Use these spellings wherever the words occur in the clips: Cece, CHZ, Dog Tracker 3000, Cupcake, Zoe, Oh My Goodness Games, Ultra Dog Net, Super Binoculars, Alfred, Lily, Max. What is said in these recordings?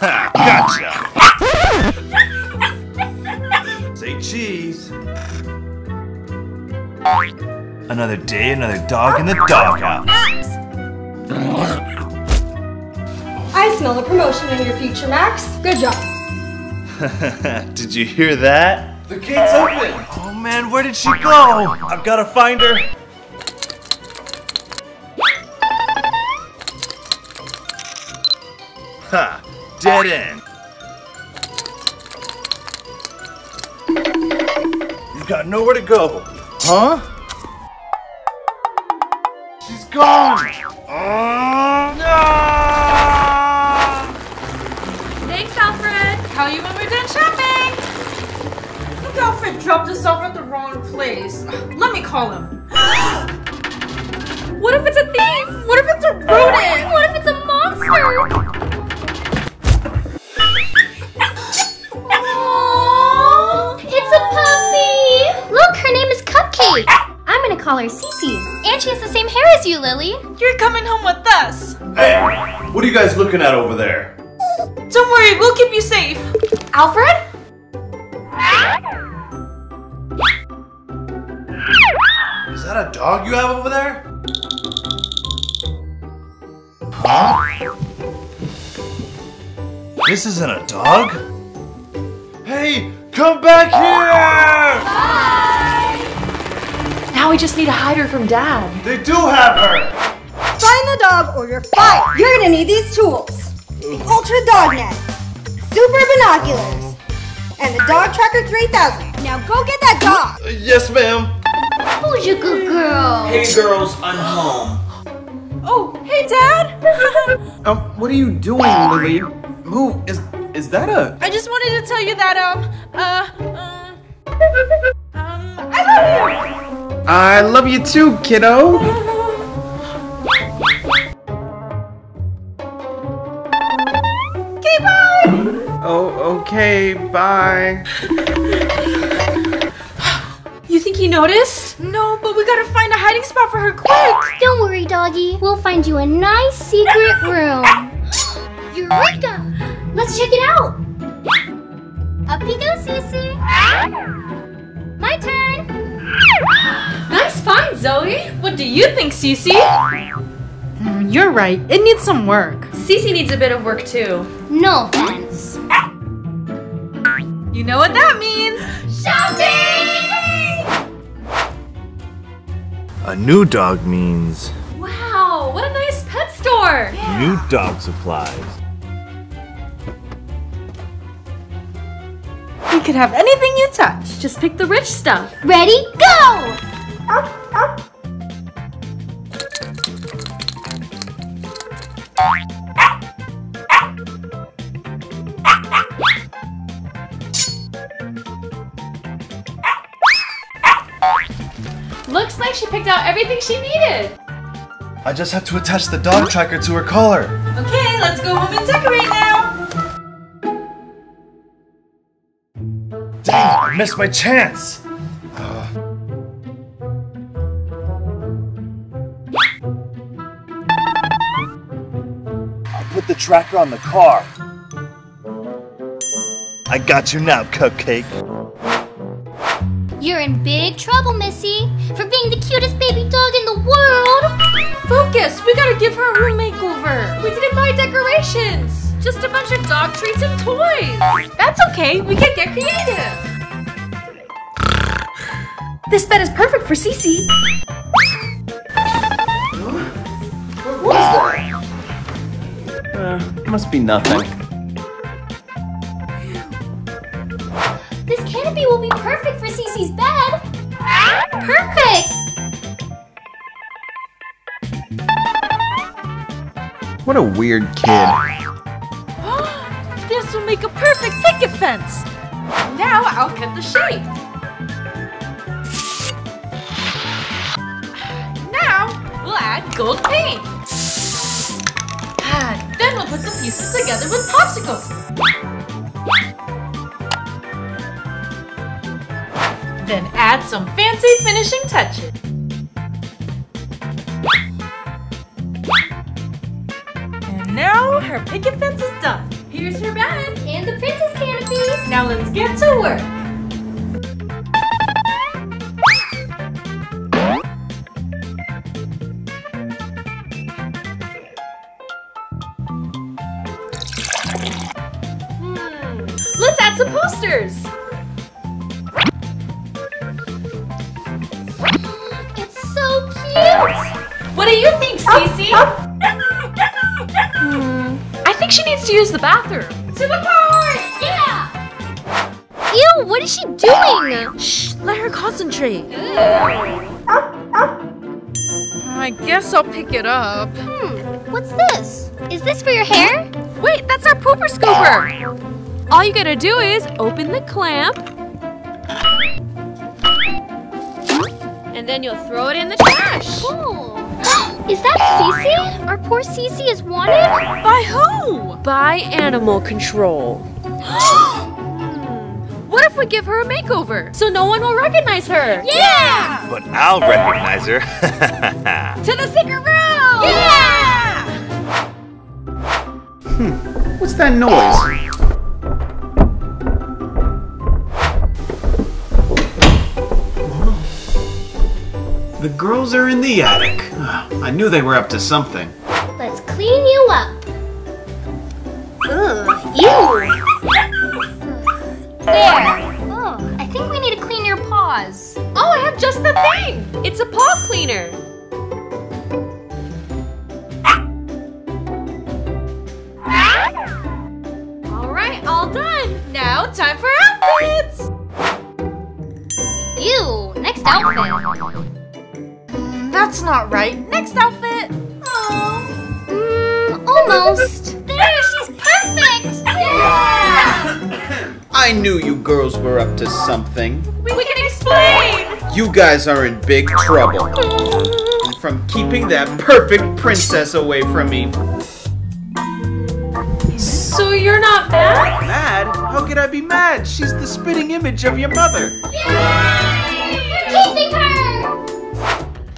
Gotcha! Say cheese! Another day, another dog in the doghouse. Max! I smell a promotion in your future, Max. Good job. Did you hear that? The gate's open! Oh man, where did she go? I've gotta find her! Ha! Dead end! You've got nowhere to go! Huh? She's gone! Oh no! Thanks, Alfred! Call you when we're done shopping! I think Alfred dropped us off at the wrong place. Let me call him. What if it's a thief? What if it's a rodent? What if it's a monster? I'm gonna call her Cece. And she has the same hair as you, Lily. You're coming home with us. Hey, what are you guys looking at over there? Don't worry, we'll keep you safe. Alfred? Is that a dog you have over there? Huh? This isn't a dog? Hey, come back here! Bye. Now we just need to hide her from Dad. They do have her! Find the dog or you're fired! You're gonna need these tools. The Ultra Dog Net, Super Binoculars, and the Dog Tracker 3000. Now go get that dog! Yes, ma'am. Who's your good girl? Hey, girls, I'm home. Oh, hey, Dad! What are you doing, Lily? Move, is that a... I just wanted to tell you that, I love you! I love you too, kiddo! Okay, bye! Oh, okay, bye. You think he noticed? No, but we gotta find a hiding spot for her quick! Don't worry, doggy. We'll find you a nice secret room. Eureka! Let's check it out! Up you go, Cece! My turn! Nice find, Zoe! What do you think, Cece? You're right, it needs some work. Cece needs a bit of work too. No offense. You know what that means! Shopping! A new dog means... Wow, what a nice pet store! Yeah. New dog supplies. You could have anything you touch. Just pick the rich stuff. Ready, go! Looks like she picked out everything she needed. I just have to attach the dog tracker to her collar. Okay, let's go home and decorate now. I missed my chance! I'll put the tracker on the car. I got you now, Cupcake. You're in big trouble, Missy, for being the cutest baby dog in the world! Focus! We gotta give her a room makeover! We didn't buy decorations! Just a bunch of dog treats and toys! That's okay, we can get creative! This bed is perfect for Cece! What was that? Must be nothing. This canopy will be perfect for Cece's bed! Perfect! What a weird kid. This will make a perfect picket fence! Now I'll cut the shape! Now we'll add gold paint! Then we'll put the pieces together with popsicles! Then add some fancy finishing touches! And now her picket fence is done! Here's her bag and the princess canopy. Now let's get to work. Let's add some posters! It's so cute! What do you think, Cece? I think she needs to use the bathroom. To the park! Yeah! Ew, what is she doing? Shh, let her concentrate. I guess I'll pick it up. What's this? Is this for your hair? Wait, that's our pooper scooper! All you gotta do is open the clamp, and then you'll throw it in the trash. Cool. Is that Cece? Our poor Cece is wanted? By who? By animal control. What if we give her a makeover so no one will recognize her? Yeah! But I'll recognize her. To the secret room! Yeah! What's that noise? The girls are in the attic. I knew they were up to something. Let's clean you up. Ugh, ew. There. Oh, I think we need to clean your paws. Oh, I have just the thing. It's a paw cleaner. All right, all done. Now time for outfits. Ew, next outfit. That's not right. Next outfit. Oh. Almost. There, she's perfect. Yeah. I knew you girls were up to something. We can explain. You guys are in big trouble from keeping that perfect princess away from me. So you're not mad? Mad? How could I be mad? She's the spitting image of your mother. Yay! You're keeping her.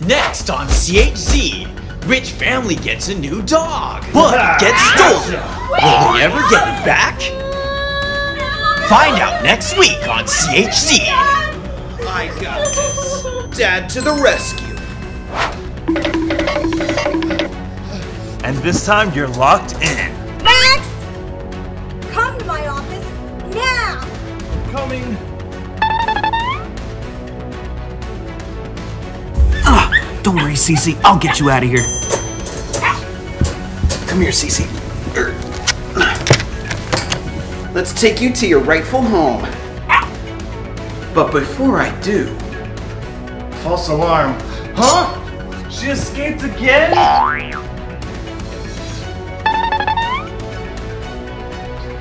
Next on CHZ, rich family gets a new dog, but gets stolen. Will they ever get it back? Find out next week on CHZ. I got this. Dad to the rescue. And this time you're locked in. Max! Come to my office now! Coming. Don't worry, Cece. I'll get you out of here. Come here, Cece. Let's take you to your rightful home. But before I do... False alarm. Huh? She escaped again?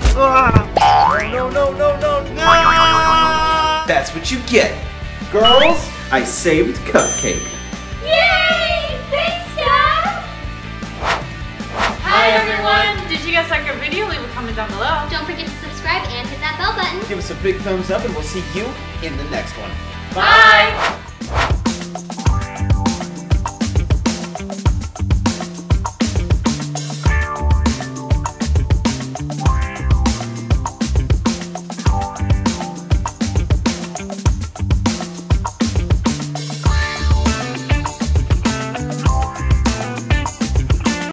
No, no, no, no, no! That's what you get. Girls, I saved Cupcake. Yay! Thanks, Dad! Hi, everyone! Did you guys like our video? Leave a comment down below. Don't forget to subscribe and hit that bell button. Give us a big thumbs up and we'll see you in the next one. Bye! Bye.